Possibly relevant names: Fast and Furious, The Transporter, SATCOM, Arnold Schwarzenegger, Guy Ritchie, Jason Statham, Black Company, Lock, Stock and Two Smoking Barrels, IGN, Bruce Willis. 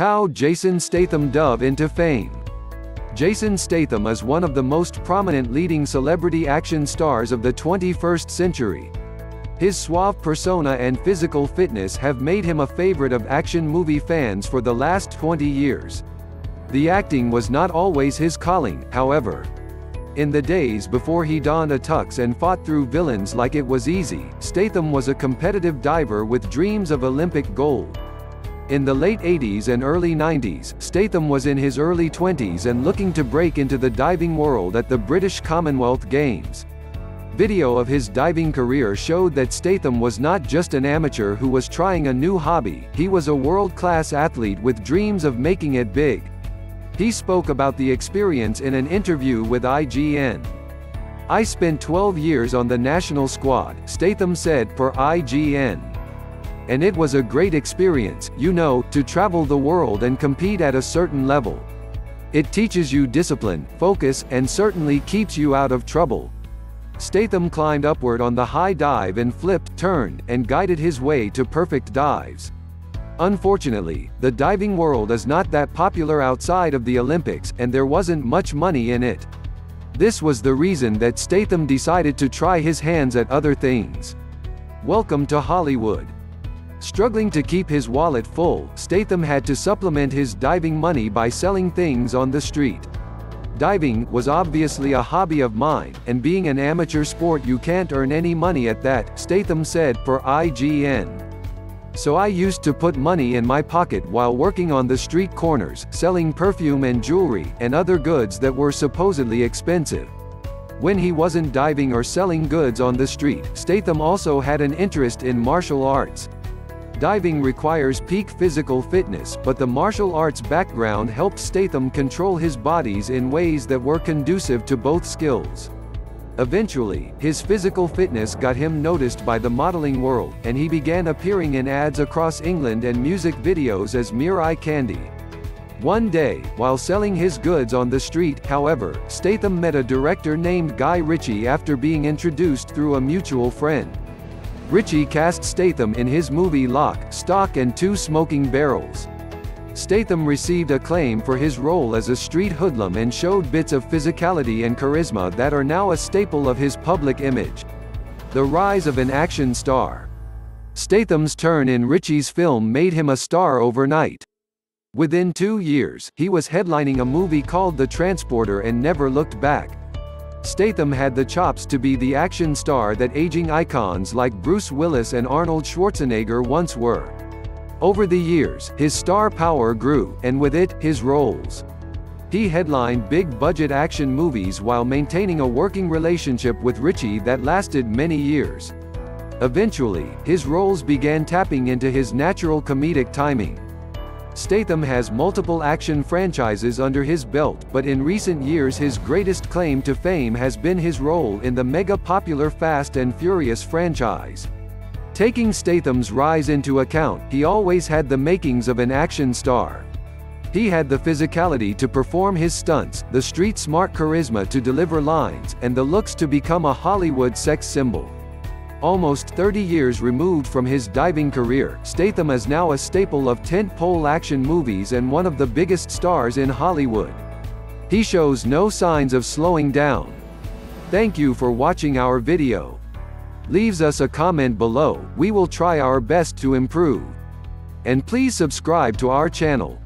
How Jason Statham dove into fame. Jason Statham is one of the most prominent leading celebrity action stars of the 21st century. His suave persona and physical fitness have made him a favorite of action movie fans for the last 20 years. The acting was not always his calling, however. In the days before he donned a tux and fought through villains like it was easy, Statham was a competitive diver with dreams of Olympic gold. In the late 80s and early 90s, Statham was in his early 20s and looking to break into the diving world at the British Commonwealth Games. Video of his diving career showed that Statham was not just an amateur who was trying a new hobby, he was a world-class athlete with dreams of making it big. He spoke about the experience in an interview with IGN. "I spent 12 years on the national squad," Statham said per IGN. "And it was a great experience, you know, to travel the world and compete at a certain level. It teaches you discipline, focus, and certainly keeps you out of trouble." Statham climbed upward on the high dive and flipped, turned, and guided his way to perfect dives. Unfortunately, the diving world is not that popular outside of the Olympics, and there wasn't much money in it. This was the reason that Statham decided to try his hands at other things. Welcome to Hollywood. Struggling to keep his wallet full, Statham had to supplement his diving money by selling things on the street. "Diving was obviously a hobby of mine, and being an amateur sport you can't earn any money at that," Statham said per IGN. "So I used to put money in my pocket while working on the street corners, selling perfume and jewelry, and other goods that were supposedly expensive." When he wasn't diving or selling goods on the street, Statham also had an interest in martial arts. Diving requires peak physical fitness, but the martial arts background helped Statham control his bodies in ways that were conducive to both skills. Eventually, his physical fitness got him noticed by the modeling world, and he began appearing in ads across England and music videos as mere eye candy. One day, while selling his goods on the street, however, Statham met a director named Guy Ritchie after being introduced through a mutual friend. Ritchie cast Statham in his movie Lock, Stock and Two Smoking Barrels. Statham received acclaim for his role as a street hoodlum and showed bits of physicality and charisma that are now a staple of his public image. The rise of an action star. Statham's turn in Ritchie's film made him a star overnight. Within 2 years, he was headlining a movie called The Transporter and never looked back. Statham had the chops to be the action star that aging icons like Bruce Willis and Arnold Schwarzenegger once were. Over the years, his star power grew, and with it, his roles. He headlined big-budget action movies while maintaining a working relationship with Ritchie that lasted many years. Eventually, his roles began tapping into his natural comedic timing. Statham has multiple action franchises under his belt, but in recent years his greatest claim to fame has been his role in the mega-popular Fast and Furious franchise. Taking Statham's rise into account, he always had the makings of an action star. He had the physicality to perform his stunts, the street-smart charisma to deliver lines, and the looks to become a Hollywood sex symbol. Almost 30 years removed from his diving career, Statham is now a staple of tent-pole action movies and one of the biggest stars in Hollywood. He shows no signs of slowing down. Thank you for watching our video. Leaves us a comment below, we will try our best to improve. And please subscribe to our channel.